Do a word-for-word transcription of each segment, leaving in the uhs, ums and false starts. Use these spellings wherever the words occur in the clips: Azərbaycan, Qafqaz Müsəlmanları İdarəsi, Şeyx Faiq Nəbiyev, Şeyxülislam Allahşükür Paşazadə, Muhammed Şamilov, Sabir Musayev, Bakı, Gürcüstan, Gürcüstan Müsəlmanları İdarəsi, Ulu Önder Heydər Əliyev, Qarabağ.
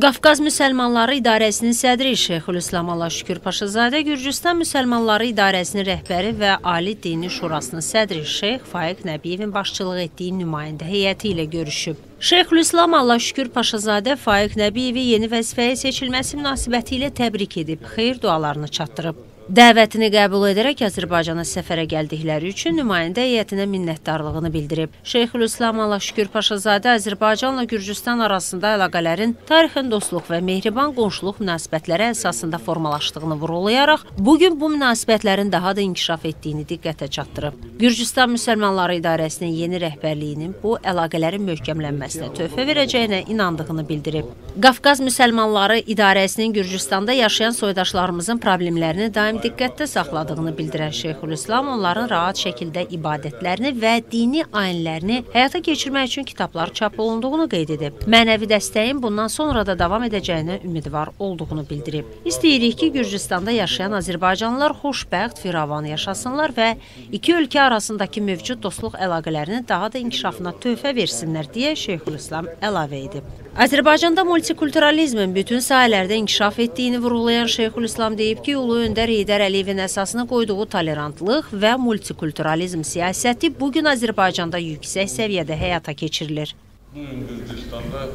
Qafqaz Müsəlmanları İdarəsinin sədri Şeyxülislam Allahşükür Paşazadə, Gürcüstan Müsəlmanları İdarəsinin rəhbəri və Ali Dini Şurasının sədri Şeyx Faiq Nəbiyevin başçılıq etdiyi nümayəndə heyəti ilə görüşüb. Şeyxülislam Allahşükür Paşazadə Faiq Nəbiyevi yeni vəzifəyə seçilməsi münasibəti ilə təbrik edib, xeyir dualarını çatdırıb. Dəvətini qəbul edərək Azərbaycana səfərə gəldikləri üçün nümayəndə heyətinə minnətdarlığını bildirib. Şeyxülislam Allahşükür Paşazadə Azərbaycanla Gürcüstan arasında əlaqələrin tarixin dostluq və mehriban qonşuluq münasibətləri əsasında formalaşdığını vurğulayaraq, bugün bu münasibətlərin daha da inkişaf etdiyini diqqətə çatdırıb. Gürcüstan Müsəlmanları İdarəsinin yeni rəhbərliyinin bu əlaqələrin möhkəmlənməsinə töhfə verəcəyinə inandığını bildirib. Qafqaz Müsəlmanları İdarəsinin Gürcüstanda yaşayan soydaşlarımızın problemlərini daim diqqətdə saxladığını bildirən Şeyxülislam onların rahat şəkildə ibadətlərini və dini ayinlərini həyata keçirmək üçün kitablar çap olunduğunu qeyd edib. Mənəvi dəstəyin bundan sonra da davam edəcəyinə ümidvar olduğunu bildirib. İstəyirik ki, Gürcüstanda yaşayan Azərbaycanlılar xoşbəxt, firavan yaşasınlar və iki ölkə arasındakı mövcud dostluq əlaqələrini daha da inkişafına töhfə versinlər deyə Şeyxülislam əlavə edib. Azərbaycanda multikulturalizmin bütün sahələrdə inkişaf etdiyini vurğulayan Şeyxülislam deyib ki, Ulu Önder Heydər Əliyevin əsasını qoyduğu tolerantlıq və multikulturalizm siyasəti bugün Azərbaycanda yüksək səviyyədə həyata keçirilir. Bugün Gürcüstanda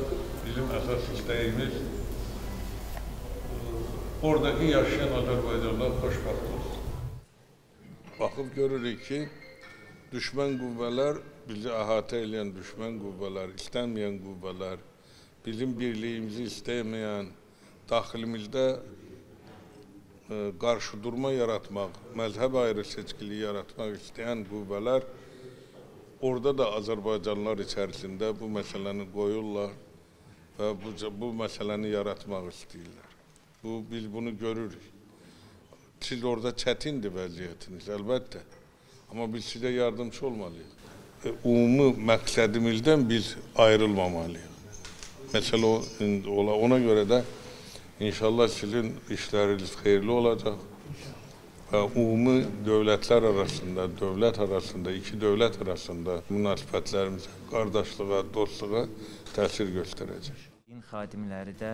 bizim əsas istəyimiz oradakı yaşayan Azərbaycanlılar xoşbəxt olsun. Baxıb görürük ki, düşmən qüvvələr, bizi əhatə edən düşmən qüvvələr, istənməyən qüvvələr, bizim birliyimizi istəməyən, daxilimizdə qarşı durma yaratmaq, məzhəb ayrı seçkiliyi yaratmaq istəyən qüvvələr orada da Azərbaycanlar içərisində bu məsələni qoyurlar və bu, bu məsələni yaratmaq istəyirlər. Bu, biz bunu görürük. Siz orada çətindir vəziyyətiniz, əlbəttə. Amma biz sizə yardımcı olmalıyıq. E, umumi məqsədimizdən biz ayrılmamalıyıq. Mesela ona göre de inşallah sizin işleriniz hayırlı olacak. Umumi devletler arasında, devlet arasında, iki devlet arasında münasibətlərimiz kardeşliğe, dostluğa təsir gösterecek.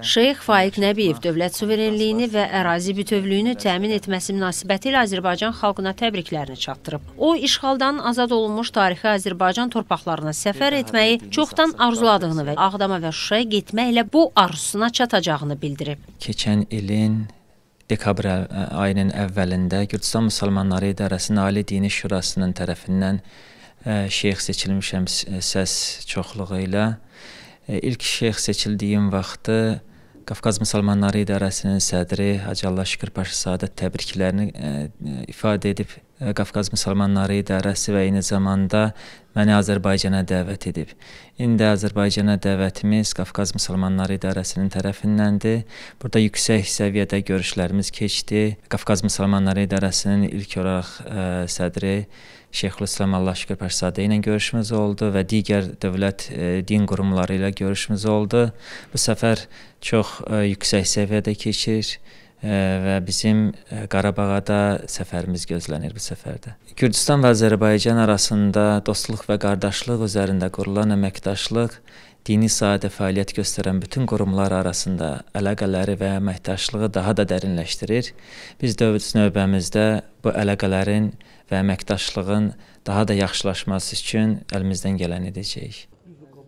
Şeyx Faiq Nəbiyev dövlət suverenliyini və ərazi bütövlüyünü təmin etməsi münasibətilə Azərbaycan xalqına təbriklərini çatdırıb. O, işğaldan azad olunmuş tarixi Azərbaycan torpaqlarına səfər etməyi çoxdan arzuladığını və Ağdama və Şuşaya getməklə bu arzusuna çatacağını bildirib. Keçən ilin dekabr ayının əvvəlində Gürcüstan Müsəlmanları İdarəsinin Ali Dini Şurasının tərəfindən şeyx seçilmişəm səs çoxluğu ilə İlk şeyx seçildiyim vaxtı Qafqaz Müsəlmanları İdarəsinin sədri Hacı Allahşükür Paşazadə təbriklərini ifadə edib, Qafqaz Müsəlmanları İdarəsi və eyni zamanda məni Azərbaycana dəvət edib. İndi Azərbaycana dəvətimiz Qafqaz Müsəlmanları İdarəsinin tərəfindəndir. Burada yüksək səviyyədə görüşlərimiz keçdi. Qafqaz Müsəlmanları İdarəsinin ilk olaraq sədri Şeyxülislam Allahşükür Paşazadə ilə görüşümüz oldu və digər dövlət din qurumları ilə görüşümüz oldu. Bu səfər çox yüksək səviyyədə keçir və bizim Qarabağa da səfərimiz gözlənir bu səfərdə. Gürcüstan və Azərbaycan arasında dostluq və qardaşlıq üzərində qurulan əməkdaşlıq dini sahədə fəaliyyət göstərən bütün qurumlar arasında əlaqələri və əməkdaşlığı daha da dərinləşdirir. Biz dövlət növbəmizdə bu əlaqələrin və əməkdaşlığın daha da yaxşılaşması üçün əlimizdən gələn edəcəyik.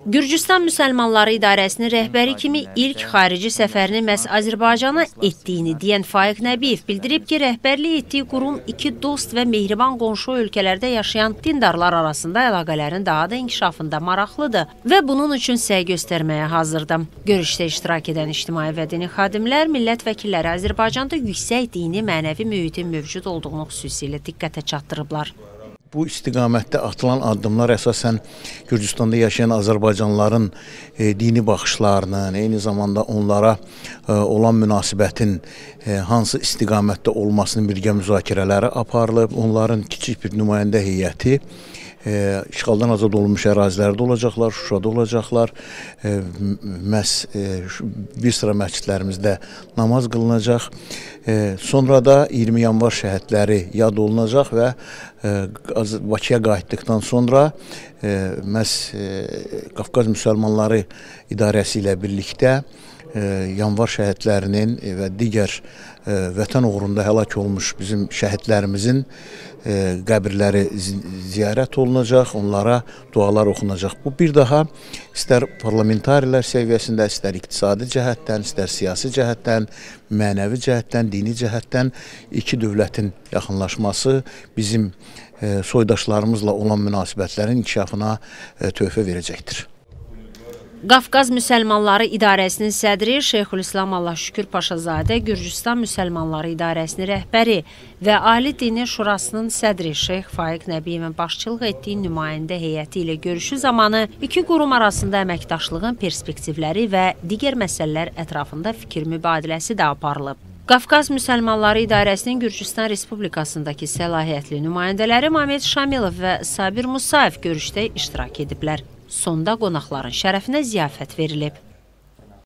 Gürcüstan Müsəlmanları İdarəsinin rəhbəri kimi ilk xarici səfərini məhz Azərbaycana etdiyini deyən Faiq Nəbiyev bildirib ki, rəhbərlik etdiyi qurum iki dost və mehriban qonşu ölkələrdə yaşayan dindarlar arasında əlaqələrin daha da inkişafında maraqlıdır və bunun üçün səy göstərməyə hazırdır. Görüşdə iştirak edən ictimai və dini xadimlər, millət vəkilləri Azərbaycanda yüksək dini mənəvi mühitin mövcud olduğunu xüsusilə diqqətə çatdırıblar. Bu istiqamətdə atılan addımlar əsasən Gürcüstanda yaşayan Azərbaycanlıların e, dini baxışlarının, eyni zamanda onlara e, olan münasibətin e, hansı istiqamətdə olmasının birgə müzakirələri aparılıb. Onların kiçik bir nümayəndə heyəti e, işğaldan azad olunmuş ərazilərdə olacaqlar, Şuşada olacaqlar, e, məhz e, bir sıra məscidlərimizdə namaz qılınacaq. E, sonra da iyirmi yanvar şəhidləri yad olunacaq və Bakıya qayıtdıqdan sonra məhz Qafqaz Müsəlmanları İdarəsi ilə birlikdə yanvar şəhidlərinin və digər vətən uğrunda həlak olmuş bizim şəhidlərimizin qəbirləri ziyarət olunacaq, onlara dualar oxunacaq. Bu bir daha istər parlamentarilər səviyyəsində, istər iqtisadi cəhətdən, istər siyasi cəhətdən, mənəvi cəhətdən, dini cəhətdən iki dövlətin yaxınlaşması bizim soydaşlarımızla olan münasibətlərin inkişafına töhfə verəcəkdir. Qafqaz Müsəlmanları İdarəsinin sədri Şeyxülislam Allahşükür Paşazadə, Gürcüstan Müsəlmanları İdarəsinin rəhbəri və Ali Dini Şurasının sədri Şeyx Faiq Nəbiyevin başçılıq etdiyi nümayəndə heyəti ilə görüşü zamanı iki qurum arasında əməkdaşlığın perspektivləri və digər məsələlər ətrafında fikir mübadiləsi də aparılıb. Qafqaz Müsəlmanları İdarəsinin Gürcüstan Respublikasındakı səlahiyyətli nümayəndələri Muhammed Şamilov və Sabir Musayev görüşdə iştirak ediblər. Sonda qonaqların şərəfinə ziyafət verilib.